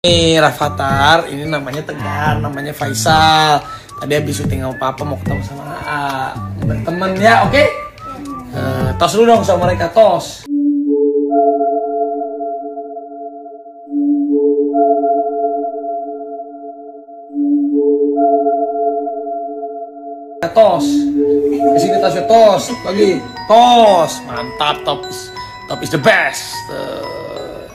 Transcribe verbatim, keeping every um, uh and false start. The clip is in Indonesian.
Ini Rafathar, ini namanya Tegar, namanya Faisal. Tadi habis syuting sama papa mau ketemu sama Aa, berteman ya, oke? Okay? Uh, tos dulu dong sama mereka, tos. Tos. Kesini tosnya tos, lagi tos. Mantap, top is, top is the best. Uh.